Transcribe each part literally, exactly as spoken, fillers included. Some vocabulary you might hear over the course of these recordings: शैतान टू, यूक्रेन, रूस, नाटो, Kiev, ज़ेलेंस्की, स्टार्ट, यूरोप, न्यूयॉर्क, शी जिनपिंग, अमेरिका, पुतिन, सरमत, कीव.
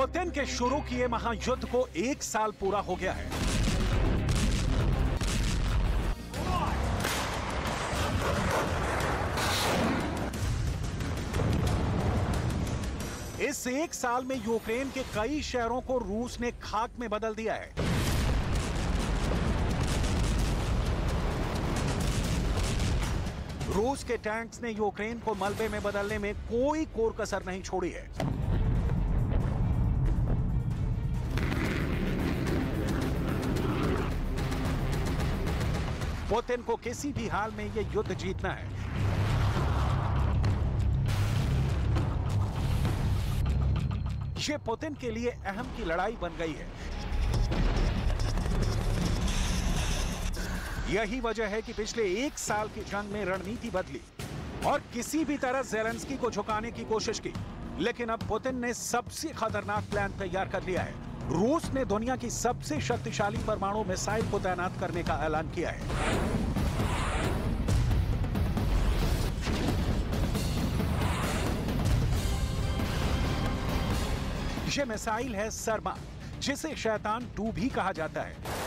पुतिन के शुरू किए महायुद्ध को एक साल पूरा हो गया है। इस एक साल में यूक्रेन के कई शहरों को रूस ने खाक में बदल दिया है। रूस के टैंक्स ने यूक्रेन को मलबे में बदलने में कोई कोर कसर नहीं छोड़ी है। पुतिन को किसी भी हाल में यह युद्ध जीतना है। ये पुतिन के लिए अहम की लड़ाई बन गई है। यही वजह है कि पिछले एक साल की जंग में रणनीति बदली और किसी भी तरह ज़ेलेंस्की को झुकाने की कोशिश की, लेकिन अब पुतिन ने सबसे खतरनाक प्लान तैयार कर लिया है। रूस ने दुनिया की सबसे शक्तिशाली परमाणु मिसाइल को तैनात करने का ऐलान किया है। यह मिसाइल है सरमत, जिसे शैतान टू भी कहा जाता है।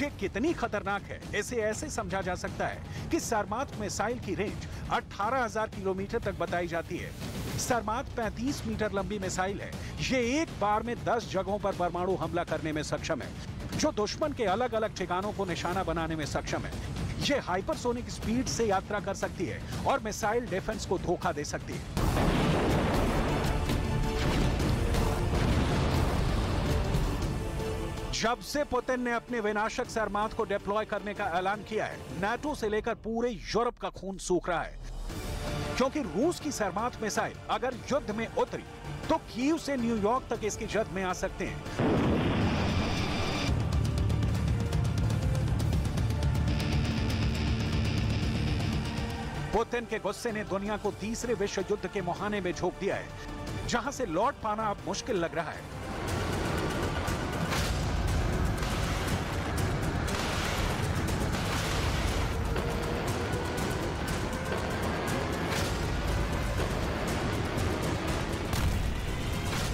ये कितनी खतरनाक है, इसे ऐसे समझा जा सकता है कि सरमत मिसाइल की रेंज अठारह हज़ार किलोमीटर तक बताई जाती है। सरमत पैंतीस मीटर लंबी मिसाइल है। ये एक बार में दस जगहों पर परमाणु हमला करने में सक्षम है, जो दुश्मन के अलग अलग ठिकानों को निशाना बनाने में सक्षम है। ये हाइपरसोनिक स्पीड से यात्रा कर सकती है और मिसाइल डिफेंस को धोखा दे सकती है। जब से पुतिन ने अपने विनाशक सरमत को डिप्लॉय करने का ऐलान किया है, नाटो से लेकर पूरे यूरोप का खून सूख रहा है, क्योंकि रूस की सरमत मिसाइल अगर युद्ध में उतरी तो कीव से न्यूयॉर्क तक इसकी जद में आ सकते हैं। पुतिन के गुस्से ने दुनिया को तीसरे विश्व युद्ध के मुहाने में झोंक दिया है, जहां से लौट पाना अब मुश्किल लग रहा है।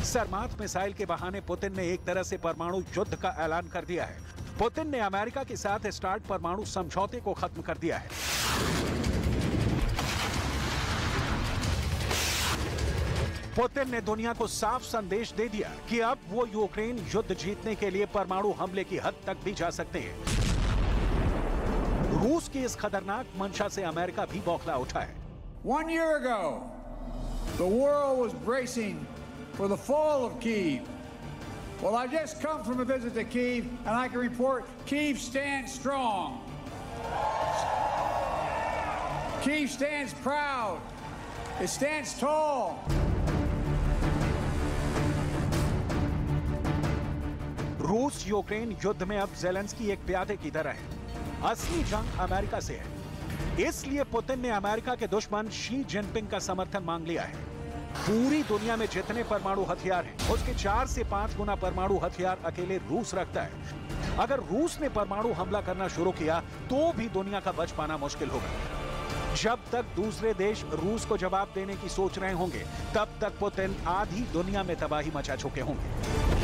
सरमत मिसाइल के बहाने पुतिन ने एक तरह से परमाणु युद्ध का ऐलान कर दिया है। पुतिन ने अमेरिका के साथ स्टार्ट परमाणु समझौते को खत्म कर दिया है। पुतिन ने दुनिया को साफ संदेश दे दिया कि अब वो यूक्रेन युद्ध जीतने के लिए परमाणु हमले की हद तक भी जा सकते हैं। रूस की इस खतरनाक मंशा से अमेरिका भी बौखला उठा है। One year ago, the world was bracing for the fall of Kiev. Well, I just come from a visit to Kiev, and I can report Kiev stands strong. Kiev stands proud. It stands tall. रूस यूक्रेन युद्ध में अब ज़ेलेंस्की एक प्यादे की तरह है। असली जंग अमेरिका से है, इसलिए पुतिन ने अमेरिका के दुश्मन शी जिनपिंग का समर्थन मांग लिया है। पूरी दुनिया में जितने परमाणु हथियार हैं, उसके चार से पांच गुना परमाणु हथियार अकेले रूस रखता है। अगर रूस ने परमाणु हमला करना शुरू किया तो भी दुनिया का बच पाना मुश्किल होगा। जब तक दूसरे देश रूस को जवाब देने की सोच रहे होंगे, तब तक पुतिन आधी दुनिया में तबाही मचा चुके होंगे।